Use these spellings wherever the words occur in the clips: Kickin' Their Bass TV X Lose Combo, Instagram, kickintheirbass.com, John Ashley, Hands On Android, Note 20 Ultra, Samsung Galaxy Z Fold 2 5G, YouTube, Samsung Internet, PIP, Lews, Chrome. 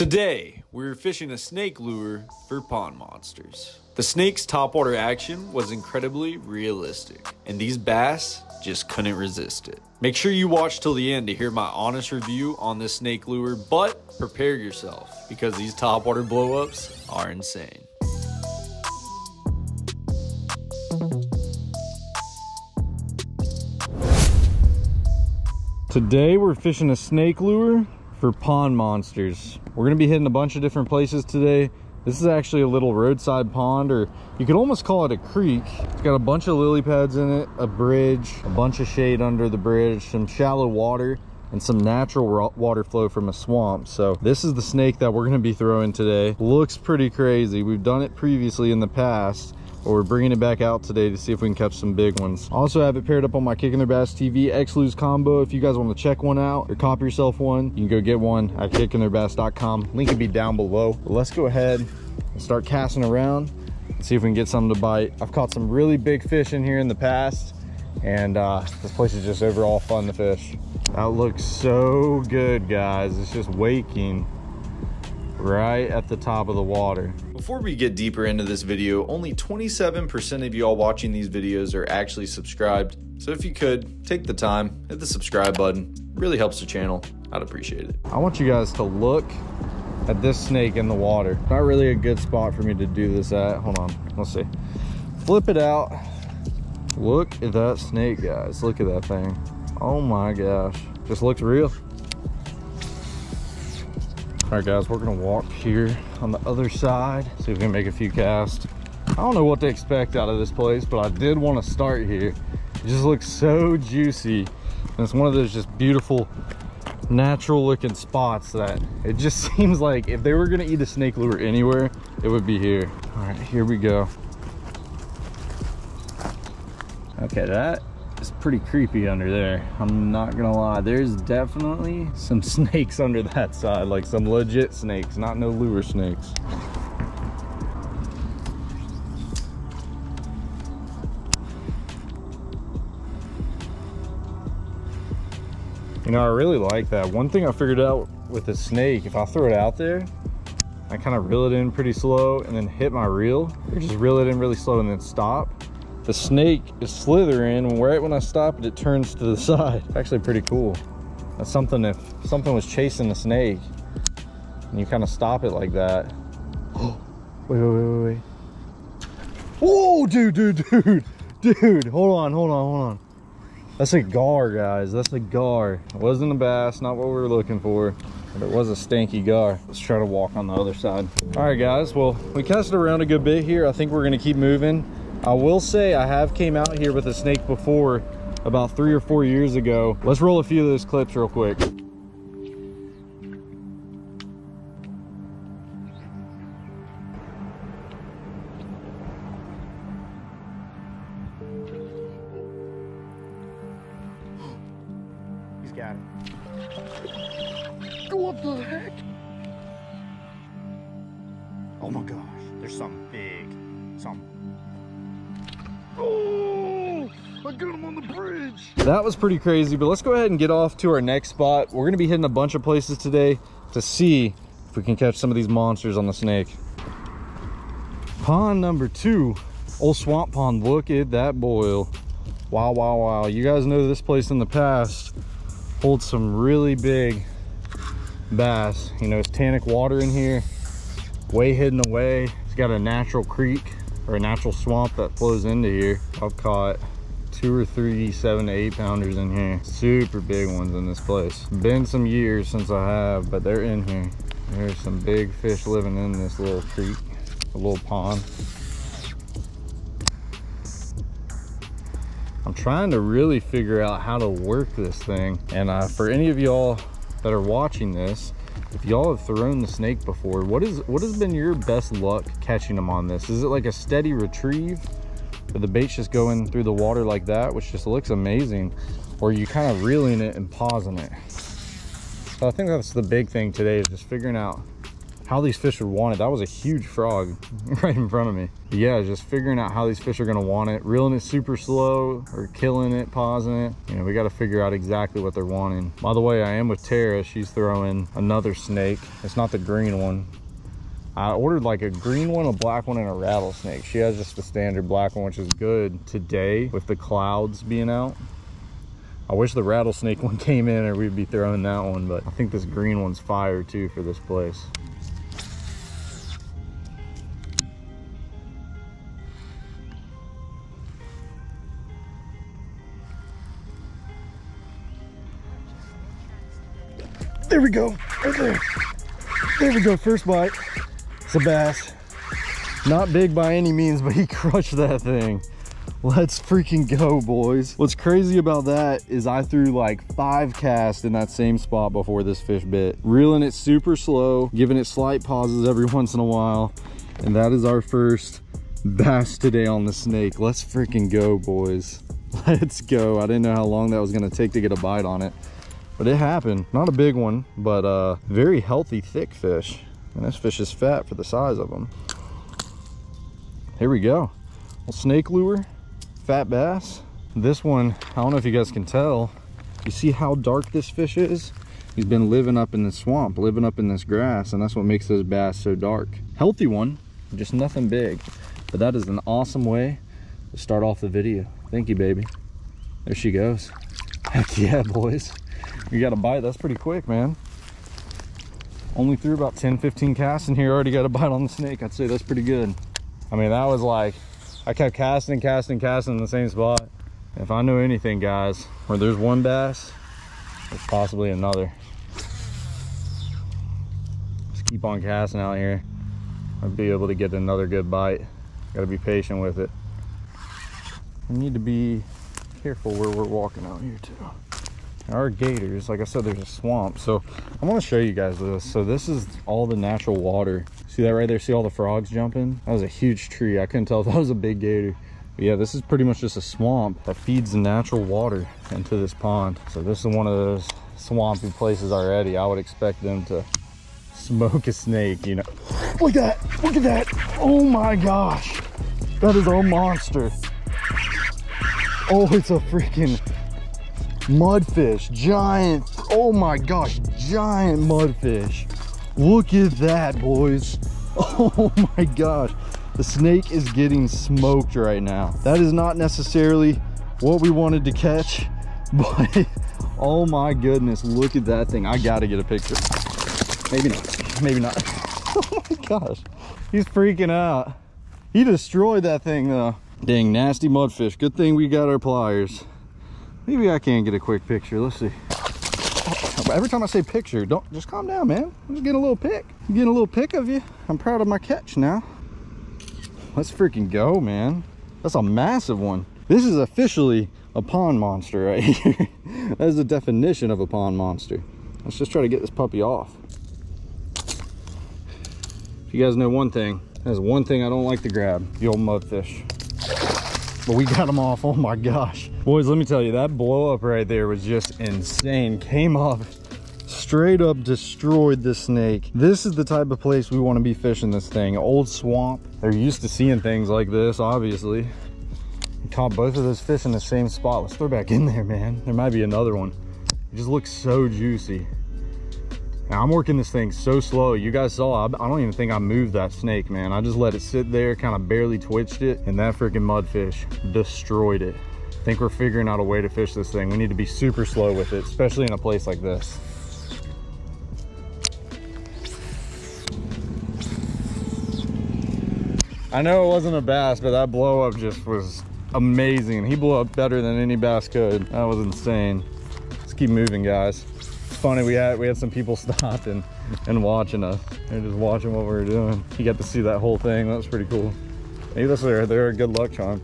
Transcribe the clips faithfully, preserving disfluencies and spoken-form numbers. Today, we're fishing a snake lure for pond monsters. The snake's topwater action was incredibly realistic, and these bass just couldn't resist it. Make sure you watch till the end to hear my honest review on this snake lure, but prepare yourself because these topwater blow-ups are insane. Today we're fishing a snake lure for pond monsters. We're gonna be hitting a bunch of different places today. This is actually a little roadside pond, or you could almost call it a creek. It's got a bunch of lily pads in it, a bridge, a bunch of shade under the bridge, some shallow water, and some natural water flow from a swamp. So this is the snake that we're gonna be throwing today. Looks pretty crazy. We've done it previously in the past, but we're bringing it back out today to see if we can catch some big ones. Also have it paired up on my Kickin' Their Bass T V X Lose Combo. If you guys want to check one out or cop yourself one, you can go get one at kickin their bass dot com. Link will be down below. But let's go ahead and start casting around and see if we can get something to bite. I've caught some really big fish in here in the past, and uh, this place is just overall fun to fish. That looks so good, guys. It's just waking right at the top of the water. Before we get deeper into this video, only twenty-seven percent of y'all watching these videos are actually subscribed. So if you could, take the time, hit the subscribe button. It really helps the channel. I'd appreciate it. I want you guys to look at this snake in the water. Not really a good spot for me to do this at. Hold on, let's see. Flip it out. Look at that snake, guys. Look at that thing. Oh my gosh. Just looks real. All right, guys, we're gonna walk here on the other side, see if we can make a few casts. I don't know what to expect out of this place, but I did want to start here. It just looks so juicy, and it's one of those just beautiful, natural looking spots that it just seems like if they were gonna eat a snake lure anywhere, it would be here. All right, here we go. Okay, that is pretty creepy under there. I'm not gonna lie, there's definitely some snakes under that side, like some legit snakes, not no lure snakes. You know, I really like that. One thing I figured out with a snake, if I throw it out there, I kind of reel it in pretty slow and then hit my reel, or just reel it in really slow and then stop. The snake is slithering, and right when I stop it, it turns to the side. It's actually pretty cool. That's something, if something was chasing a snake and you kind of stop it like that. Oh, wait, wait, wait, wait. Whoa, dude, dude, dude, dude, hold on, hold on, hold on. That's a gar, guys, that's a gar. It wasn't a bass, not what we were looking for, but it was a stanky gar. Let's try to walk on the other side. All right, guys, well, we cast it around a good bit here. I think we're gonna keep moving. I will say I have came out here with a snake before about three or four years ago. Let's roll a few of those clips real quick. He's got it. What the heck? Oh my gosh, there's something big, something. Oh, I got him on the bridge. That was pretty crazy, but let's go ahead and get off to our next spot. We're gonna be hitting a bunch of places today to see if we can catch some of these monsters on the snake. Pond number two, old swamp pond. Look at that boil. Wow, wow, wow. You guys know this place in the past holds some really big bass. You know, it's tannic water in here, way hidden away. It's got a natural creek, or a natural swamp that flows into here. I've caught two or three seven to eight pounders in here. Super big ones in this place. Been some years since I have, but they're in here. There's some big fish living in this little creek, a little pond. I'm trying to really figure out how to work this thing. And uh, for any of y'all that are watching this, if y'all have thrown the snake before, what is what has been your best luck catching them on this? Is it like a steady retrieve, or the bait's just going through the water like that, which just looks amazing, or you kind of reeling it and pausing it? So I think that's the big thing today, is just figuring out how these fish would want it. That was a huge frog right in front of me. But yeah, just figuring out how these fish are gonna want it, reeling it super slow or killing it, pausing it. You know, we gotta figure out exactly what they're wanting. By the way, I am with Tara. She's throwing another snake. It's not the green one. I ordered like a green one, a black one, and a rattlesnake. She has just the standard black one, which is good today with the clouds being out. I wish the rattlesnake one came in or we'd be throwing that one, but I think this green one's fire too for this place. There we go, right there. There we go, first bite. It's a bass. Not big by any means, but he crushed that thing. Let's freaking go, boys. What's crazy about that is I threw like five casts in that same spot before this fish bit, reeling it super slow, giving it slight pauses every once in a while, and that is our first bass today on the snake. Let's freaking go, boys. Let's go. I didn't know how long that was gonna take to get a bite on it, but it happened. Not a big one, but a very healthy, thick fish, and this fish is fat for the size of them. Here we go. Well, snake lure, fat bass. This one, I don't know if you guys can tell, you see how dark this fish is? He's been living up in the swamp, living up in this grass, and that's what makes this bass so dark. Healthy one, just nothing big, but that is an awesome way to start off the video. Thank you, baby. There she goes. Heck yeah, boys, we got a bite. That's pretty quick, man. Only threw about ten fifteen casts in here, already got a bite on the snake. I'd say that's pretty good. I mean, that was like, I kept casting, casting, casting in the same spot. If I knew anything, guys, where there's one bass, there's possibly another. Just keep on casting out here. I'll be able to get another good bite. Gotta be patient with it. I need to be careful where we're walking out here too. Our gators, like I said, there's a swamp. So I want to show you guys this. So this is all the natural water. See that right there? See all the frogs jumping? That was a huge tree. I couldn't tell if that was a big gator. But yeah, this is pretty much just a swamp that feeds the natural water into this pond. So this is one of those swampy places already. I would expect them to smoke a snake, you know. Look at that, look at that. Oh my gosh, that is a monster. Oh, it's a freaking mudfish. Giant, oh my gosh, giant mudfish. Look at that, boys. Oh my gosh, the snake is getting smoked right now. That is not necessarily what we wanted to catch, but oh my goodness, look at that thing. I gotta get a picture. Maybe not, maybe not. Oh my gosh, he's freaking out. He destroyed that thing though. Dang, nasty mudfish. Good thing we got our pliers. Maybe I can get a quick picture. Let's see. Every time I say picture, don't, just calm down, man. I'm just getting a little pick. I'm getting a little pick of you. I'm proud of my catch now. Let's freaking go, man. That's a massive one. This is officially a pond monster right here. That is the definition of a pond monster. Let's just try to get this puppy off. If you guys know one thing, that's one thing I don't like to grab, the old mudfish. But we got him off. Oh my gosh, boys, let me tell you, that blow up right there was just insane. Came up, straight up destroyed the snake. This is the type of place we want to be fishing this thing. Old swamp, they're used to seeing things like this. Obviously we caught both of those fish in the same spot. Let's throw back in there, man. There might be another one. It just looks so juicy. Now, I'm working this thing so slow. You guys saw, I don't even think I moved that snake, man. I just let it sit there, kind of barely twitched it, and that freaking mudfish destroyed it. I think we're figuring out a way to fish this thing. We need to be super slow with it, especially in a place like this. I know it wasn't a bass, but that blow up just was amazing. He blew up better than any bass could. That was insane. Let's keep moving, guys. Funny, we had we had some people stop and and watching us and just watching what we were doing. You got to see that whole thing. That was pretty cool. Maybe that's their their good luck charm.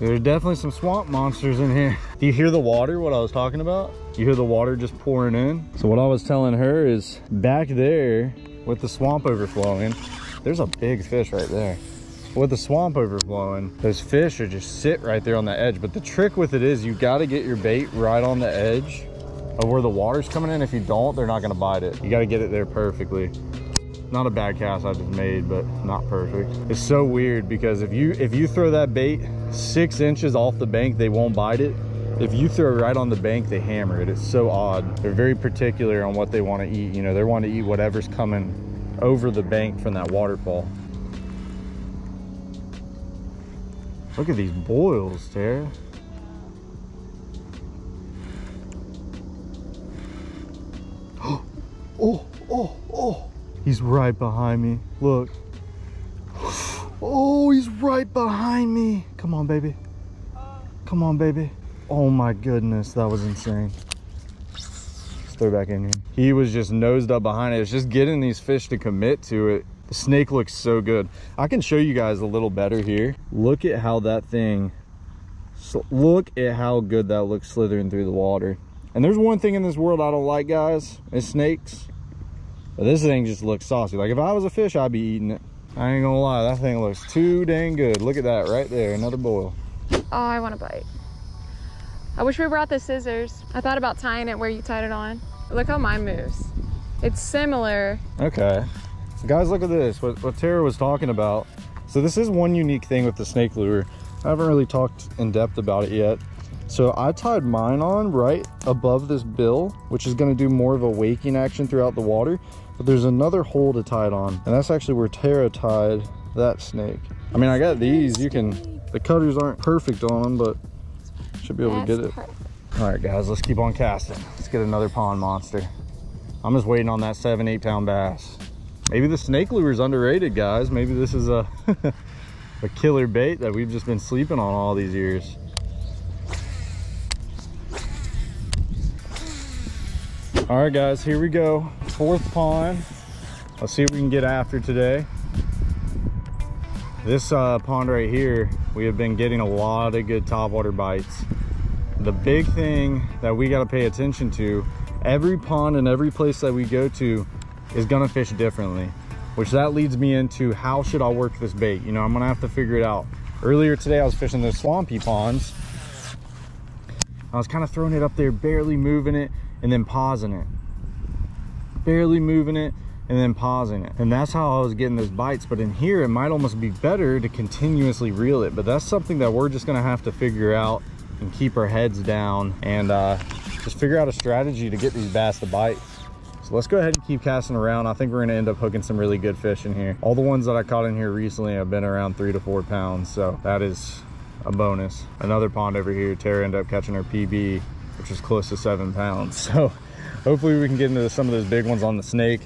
There's definitely some swamp monsters in here. Do you hear the water, what I was talking about? You hear the water just pouring in. So what I was telling her is back there with the swamp overflowing, there's a big fish right there. With the swamp overflowing, those fish are just sit right there on the edge. But the trick with it is you got to get your bait right on the edge of where the water's coming in. If you don't, they're not going to bite it. You got to get it there perfectly. Not a bad cast I just made, but not perfect. It's so weird because if you if you throw that bait six inches off the bank, they won't bite it. If you throw right on the bank, they hammer it. It's so odd. They're very particular on what they want to eat. You know, they want to eat whatever's coming over the bank from that waterfall. Look at these boils, Tara. Oh, oh, oh. He's right behind me. Look. Oh, he's right behind me. Come on, baby. Come on, baby. Oh my goodness, that was insane. Let's throw back in here. He was just nosed up behind it. It's just getting these fish to commit to it. The snake looks so good. I can show you guys a little better here. Look at how that thing, look at how good that looks slithering through the water. And there's one thing in this world I don't like, guys, is snakes. But this thing just looks saucy. Like if I was a fish, I'd be eating it. I ain't gonna lie, that thing looks too dang good. Look at that right there, another boil. Oh, I want to bite. I wish we brought the scissors. I thought about tying it where you tied it on. Look how mine moves. It's similar. Okay. So guys, look at this, what, what Tara was talking about. So this is one unique thing with the snake lure. I haven't really talked in depth about it yet. So I tied mine on right above this bill, which is gonna do more of a waking action throughout the water, but there's another hole to tie it on. And that's actually where Tara tied that snake. I mean, I got these, you can, the cutters aren't perfect on them, but should be able to get it. All right, guys, let's keep on casting. Let's get another pond monster. I'm just waiting on that seven, eight pound bass. Maybe the snake lure is underrated, guys. Maybe this is a, a killer bait that we've just been sleeping on all these years. All right, guys, here we go. Fourth pond. Let's see what we can get after today. This uh, pond right here, we have been getting a lot of good topwater bites. The big thing that we got to pay attention to, every pond and every place that we go to is going to fish differently, which that leads me into how should I work this bait? You know, I'm going to have to figure it out. Earlier today, I was fishing those swampy ponds. I was kind of throwing it up there, barely moving it, and then pausing it. Barely moving it. And then pausing it, and that's how I was getting those bites. But in here, it might almost be better to continuously reel it, but that's something that we're just gonna have to figure out and keep our heads down and uh just figure out a strategy to get these bass to bite. So let's go ahead and keep casting around. I think we're gonna end up hooking some really good fish in here. All the ones that I caught in here recently have been around three to four pounds, so that is a bonus. Another pond over here, Tara ended up catching her P B, which was close to seven pounds, so hopefully we can get into some of those big ones on the snake.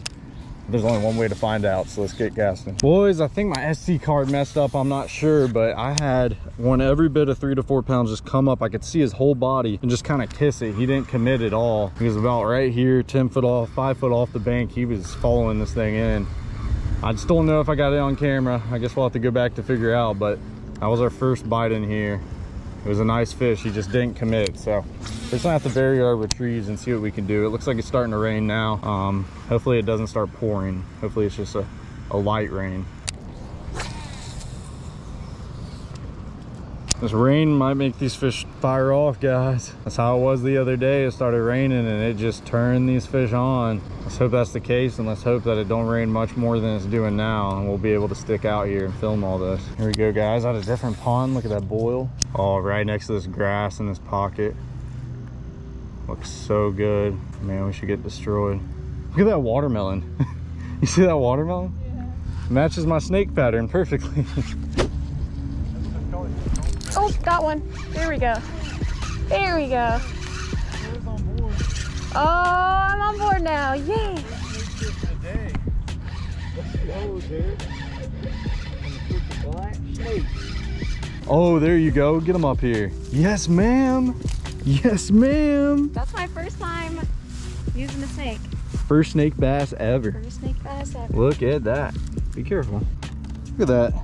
There's only one way to find out, so let's get casting. Boys, I think my S D card messed up. I'm not sure, but I had one every bit of three to four pounds just come up. I could see his whole body and just kind of kiss it. He didn't commit at all. He was about right here, ten foot off, five foot off the bank. He was following this thing in. I just don't know if I got it on camera. I guess we'll have to go back to figure out, but that was our first bite in here. It was a nice fish. He just didn't commit. So we're just gonna have to bury our retrieves and see what we can do. It looks like it's starting to rain now. Um, hopefully it doesn't start pouring. Hopefully it's just a, a light rain. This rain might make these fish fire off, guys. That's how it was the other day. It started raining and it just turned these fish on. Let's hope that's the case, and let's hope that it don't rain much more than it's doing now, and we'll be able to stick out here and film all this. Here we go, guys, out of a different pond. Look at that boil. Oh, right next to this grass in this pocket. Looks so good. Man, we should get destroyed. Look at that watermelon. You see that watermelon? Yeah. Matches my snake pattern perfectly. Oh, got one. There we go. There we go. Oh, I'm on board now. Yay. Oh, there you go. Get them up here. Yes, ma'am. Yes, ma'am. That's my first time using a snake. First snake bass ever. First snake bass ever. Look at that. Be careful. Look at that.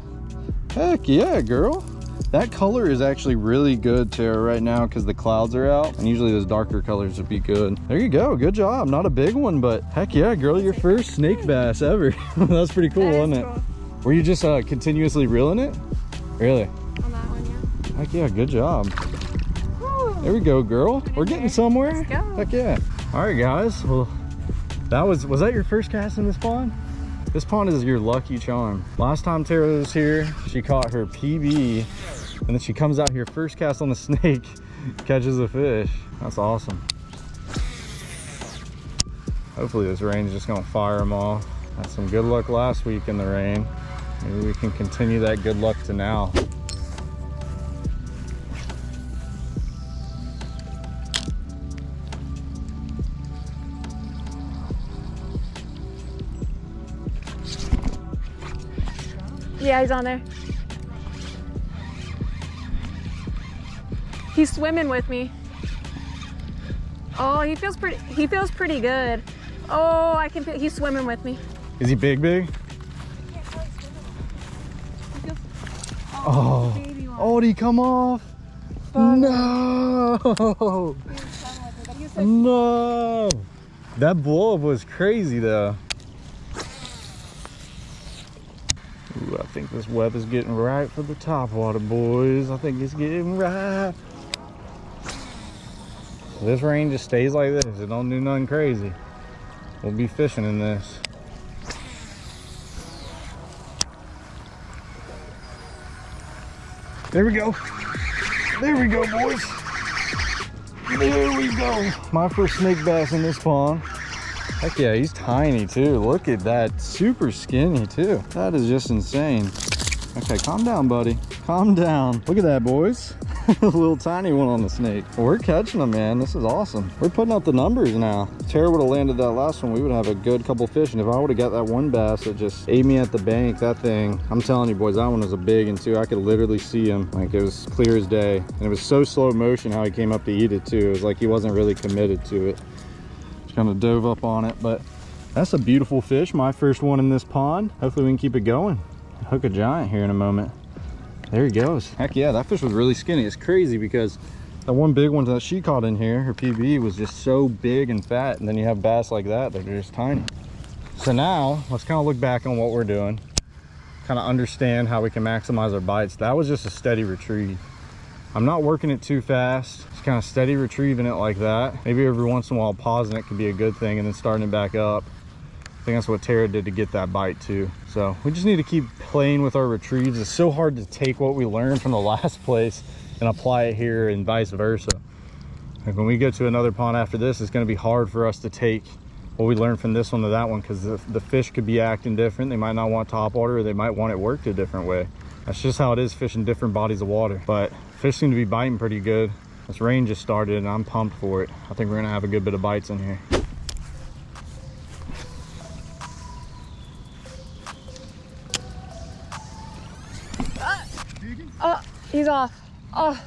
Heck yeah, girl. That color is actually really good, Tara, right now because the clouds are out, and usually those darker colors would be good. There you go. Good job. Not a big one, but heck yeah, girl, your first snake bass ever. That's pretty cool, that is wasn't it? Cool. Were you just uh, continuously reeling it? Really? On that one, yeah. Heck yeah, good job. Woo. There we go, girl. We're getting somewhere. Let's go. Heck yeah. All right guys, well that was was that your first cast in this pond? This pond is your lucky charm. Last time Tara was here, she caught her P B, and then she comes out here first cast on the snake, catches a fish. That's awesome. Hopefully this rain's just gonna fire them all. Had some good luck last week in the rain. Maybe we can continue that good luck to now. Yeah, he's on there. He's swimming with me. Oh, he feels pretty, he feels pretty good. Oh, I can feel, he's swimming with me. Is he big, big? I can't really swim with him. Oh, oh, baby one. Oh, did he come off? Fuck. No. He was swimming with me, but he was so no. That blow up was crazy though. Ooh, I think this web is getting right for the top water, boys. I think it's getting right. This rain just stays like this. It don't do nothing crazy. We'll be fishing in this. There we go. There we go, boys. There we go. My first snake bass in this pond. Heck yeah, he's tiny too. Look at that, super skinny too. That is just insane. Okay, calm down, buddy. Calm down. Look at that, boys. A little tiny one on the snake. We're catching them, man. This is awesome. We're putting up the numbers now. If Tara would have landed that last one, we would have a good couple fish. And if I would have got that one bass that just ate me at the bank, that thing, I'm telling you, boys, that one was a big one too. I could literally see him. Like, it was clear as day. And it was so slow motion how he came up to eat it too. It was like he wasn't really committed to it. Kind of dove up on it, but that's a beautiful fish. My first one in this pond. Hopefully we can keep it going. Hook a giant here in a moment. There he goes. Heck yeah, that fish was really skinny. It's crazy because the one big one that she caught in here, her P B, was just so big and fat, and then you have bass like that that are just tiny. So now let's kind of look back on what we're doing, kind of understand how we can maximize our bites. That was just a steady retrieve. I'm not working it too fast, just kind of steady retrieving it like that. Maybe every once in a while pausing it could be a good thing and then starting it back up. I think that's what Tara did to get that bite too. So we just need to keep playing with our retrieves. It's so hard to take what we learned from the last place and apply it here and vice versa. Like when we go to another pond after this, it's going to be hard for us to take what we learned from this one to that one, because the, the fish could be acting different. They might not want top water, or they might want it worked a different way. That's just how it is fishing different bodies of water. But fish seem to be biting pretty good. This rain just started and I'm pumped for it. I think we're gonna have a good bit of bites in here. Uh, oh, he's off. Oh.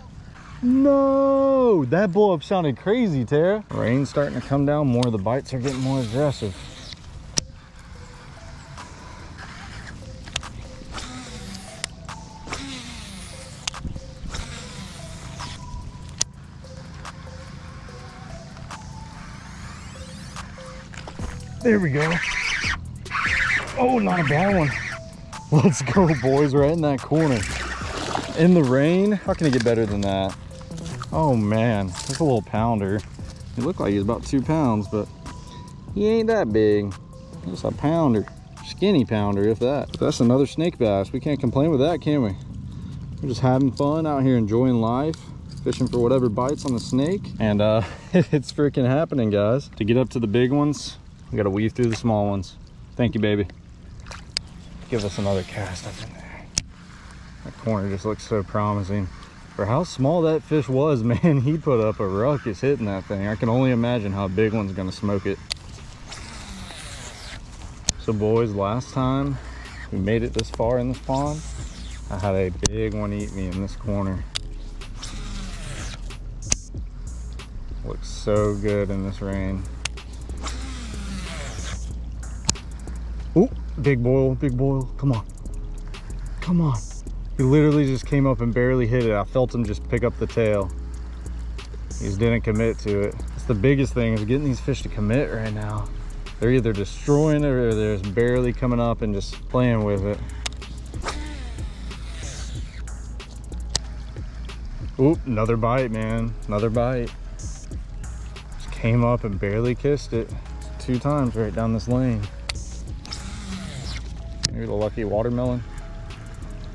No, that blow up sounded crazy, Tara. Rain's starting to come down more. The bites are getting more aggressive. There we go. Oh, not a bad one. Let's go, boys. Right in that corner. In the rain. How can it get better than that? Oh, man. That's a little pounder. He looked like he was about two pounds, but he ain't that big. Just a pounder. Skinny pounder, if that. That's another snake bass. We can't complain with that, can we? We're just having fun out here, enjoying life, fishing for whatever bites on the snake. And uh, it's freaking happening, guys. To get up to the big ones, we gotta weave through the small ones. Thank you, baby. Give us another cast up in there. That corner just looks so promising. For how small that fish was, man, he put up a ruckus hitting that thing. I can only imagine how a big one's gonna smoke it. So boys, last time we made it this far in this pond, I had a big one eat me in this corner. Looks so good in this rain. Oh, big boil, big boil. Come on. Come on. He literally just came up and barely hit it. I felt him just pick up the tail. He just didn't commit to it. It's the biggest thing is getting these fish to commit right now. They're either destroying it or they're just barely coming up and just playing with it. Oop, another bite, man. Another bite. came up and barely kissed it two times right down this lane. You're the lucky watermelon.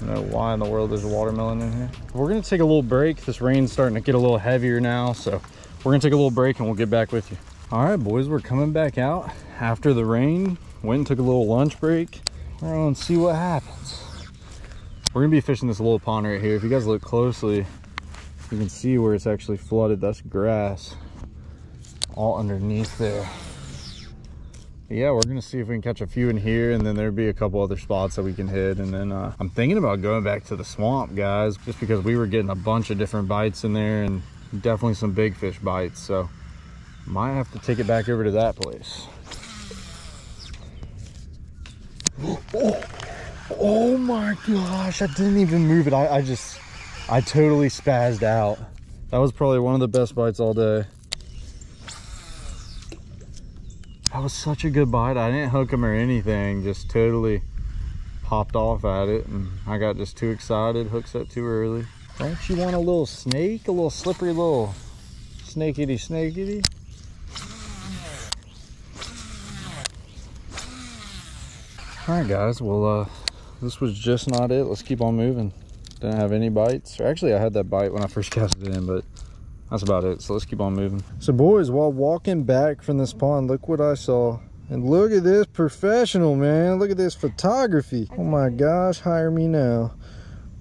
I don't know why in the world there's a watermelon in here. We're gonna take a little break. This rain's starting to get a little heavier now, so we're gonna take a little break and we'll get back with you. All right, boys, we're coming back out after the rain. Went and took a little lunch break. We're gonna see what happens. We're gonna be fishing this little pond right here. If you guys look closely, you can see where it's actually flooded. That's grass all underneath there. Yeah, we're gonna see if we can catch a few in here, and then there'll be a couple other spots that we can hit. And then uh, I'm thinking about going back to the swamp, guys, just because we were getting a bunch of different bites in there and definitely some big fish bites. So might have to take it back over to that place. Oh, oh my gosh, I didn't even move it. I, I just, I totally spazzed out. That was probably one of the best bites all day. That was such a good bite. I didn't hook him or anything, just totally popped off at it, and I got just too excited, hook set too early. Don't you want a little snake? A little slippery little snakeity snakeity? All right, guys, well, uh, this was just not it. Let's keep on moving. Didn't have any bites. Or actually, I had that bite when I first casted it in, but that's about it, so let's keep on moving. So boys, while walking back from this pond, look what I saw. And look at this professional, man. Look at this photography. Oh my gosh, hire me now.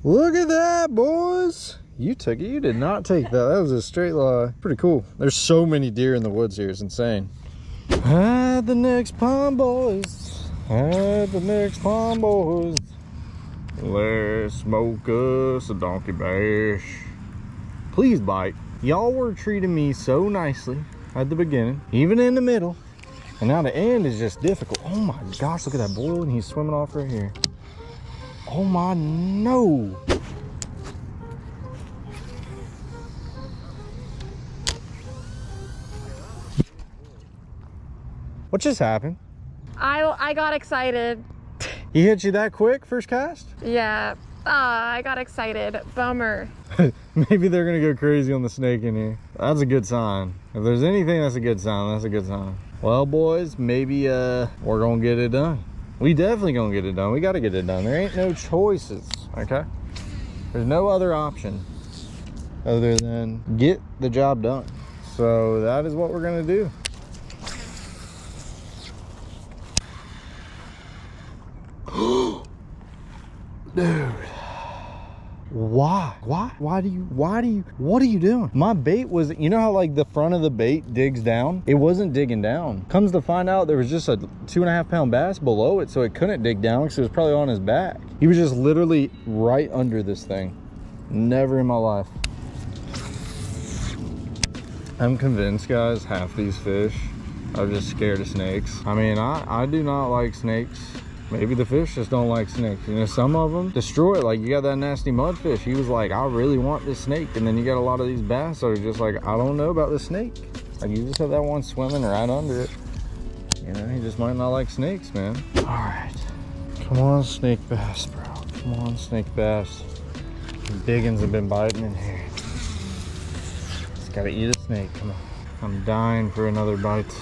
Look at that, boys. You took it, you did not take that. That was a straight lie. Pretty cool. There's so many deer in the woods here, it's insane. At the next pond, boys. At the next pond, boys. Let's smoke us a donkey bash. Please bite. Y'all were treating me so nicely at the beginning, even in the middle, and now the end is just difficult. Oh my gosh, look at that boil, and he's swimming off right here. Oh my, no. What just happened? I, I got excited. He hit you that quick, first cast? Yeah. Ah, I got excited. Bummer. Maybe they're gonna go crazy on the snake in here. That's a good sign. If there's anything, that's a good sign. That's a good sign. Well, boys, maybe uh we're gonna get it done. We definitely gonna get it done. We gotta get it done. There ain't no choices, okay? There's no other option other than get the job done. So that is what we're gonna do. Dude, why why why do you why do you what are you doing? My bait was, you know how like the front of the bait digs down? It wasn't digging down. Comes to find out there was just a two and a half pound bass below it, so it couldn't dig down because it was probably on his back. He was just literally right under this thing. Never in my life. I'm convinced, guys, half these fish are just scared of snakes. I mean, i i do not like snakes. Maybe the fish just don't like snakes. You know, some of them destroy it. Like, you got that nasty mudfish. He was like, I really want this snake. And then you got a lot of these bass that are just like, I don't know about this snake. Like, you just have that one swimming right under it. You know, he just might not like snakes, man. All right. Come on, snake bass, bro. Come on, snake bass. The big ones have been biting in here. Just gotta eat a snake. Come on. I'm dying for another bite.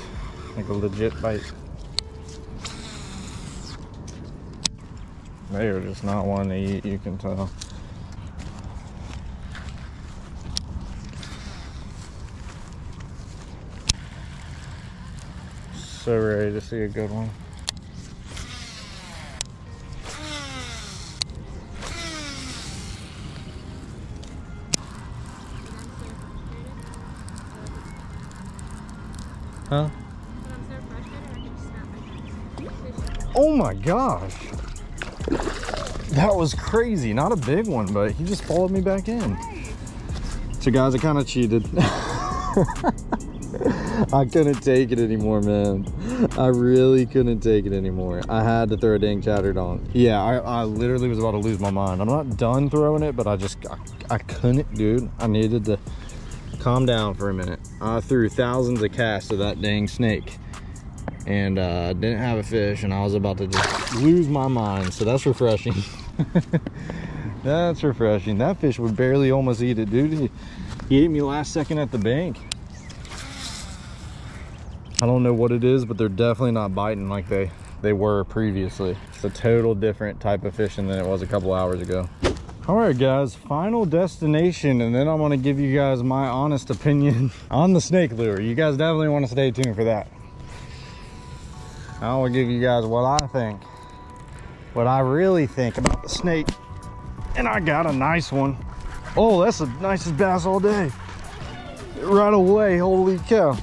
Like a legit bite. They are just not wanting to eat, you can tell. So ready to see a good one. Huh? Oh my gosh! That was crazy. Not a big one, but he just followed me back in. So guys, I kind of cheated. I couldn't take it anymore, man. I really couldn't take it anymore. I had to throw a dang chatterdong. Yeah, I, I literally was about to lose my mind. I'm not done throwing it, but I just, I, I couldn't, dude. I needed to calm down for a minute. I threw thousands of casts of that dang snake. And uh, didn't have a fish, and I was about to just lose my mind. So that's refreshing. That's refreshing. That fish would barely almost eat it, dude. He, he ate me last second at the bank. I don't know what it is, but they're definitely not biting like they they were previously. It's a total different type of fishing than it was a couple hours ago. All right guys, final destination, and then I'm gonna give you guys my honest opinion on the snake lure. You guys definitely want to stay tuned for that. I will give you guys what I think, what I really think about the snake. And I got a nice one. Oh, that's the nicest bass all day. Right away, holy cow.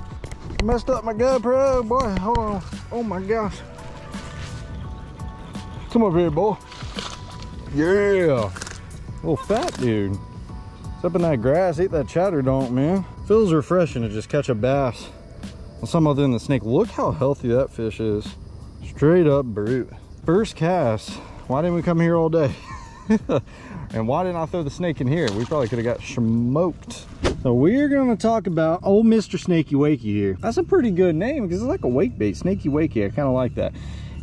I messed up my GoPro, boy, hold on. Oh my gosh. Come over here, boy. Yeah. Little fat dude. It's up in that grass, eat that chatterdonk, man. Feels refreshing to just catch a bass on something other than the snake. Look how healthy that fish is. Straight up brute. First cast. Why didn't we come here all day? And why didn't I throw the snake in here? We probably could have got smoked. So we're gonna talk about old Mister Snakey Wakey here. That's a pretty good name because it's like a wake bait, Snakey Wakey. I kind of like that.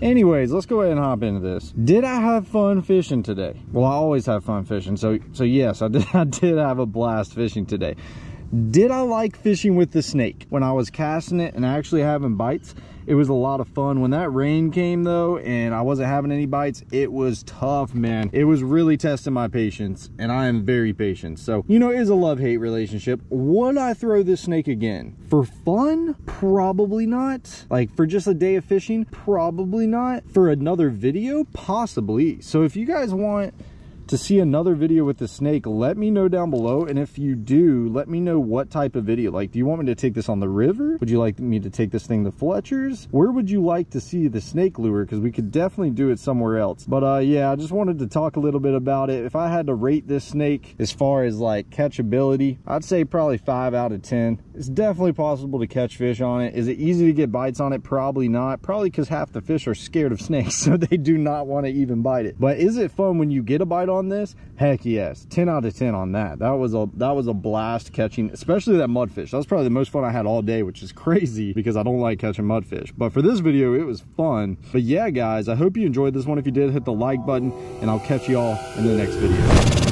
Anyways, let's go ahead and hop into this. Did I have fun fishing today? Well, I always have fun fishing. So, so yes, I did, I did have a blast fishing today. Did I like fishing with the snake? When I was casting it and actually having bites, it was a lot of fun. When that rain came though, and I wasn't having any bites, it was tough, man. It was really testing my patience, and I am very patient. So, you know, it is a love-hate relationship. Would I throw this snake again? For fun? Probably not. Like, for just a day of fishing? Probably not. For another video? Possibly. So if you guys want to see another video with the snake, let me know down below. And if you do, let me know what type of video. Like, do you want me to take this on the river? Would you like me to take this thing to Fletcher's? Where would you like to see the snake lure? Because we could definitely do it somewhere else. But uh yeah, I just wanted to talk a little bit about it. If I had to rate this snake as far as like catchability, I'd say probably five out of ten. It's definitely possible to catch fish on it. Is it easy to get bites on it? Probably not. Probably because half the fish are scared of snakes, so they do not want to even bite it. But is it fun when you get a bite on this? Heck yes. ten out of ten on that. That was a that was a blast catching, especially that mudfish. That was probably the most fun I had all day, which is crazy because I don't like catching mudfish. But for this video, it was fun. But yeah, guys, I hope you enjoyed this one. If you did, hit the like button, and I'll catch y'all in the next video.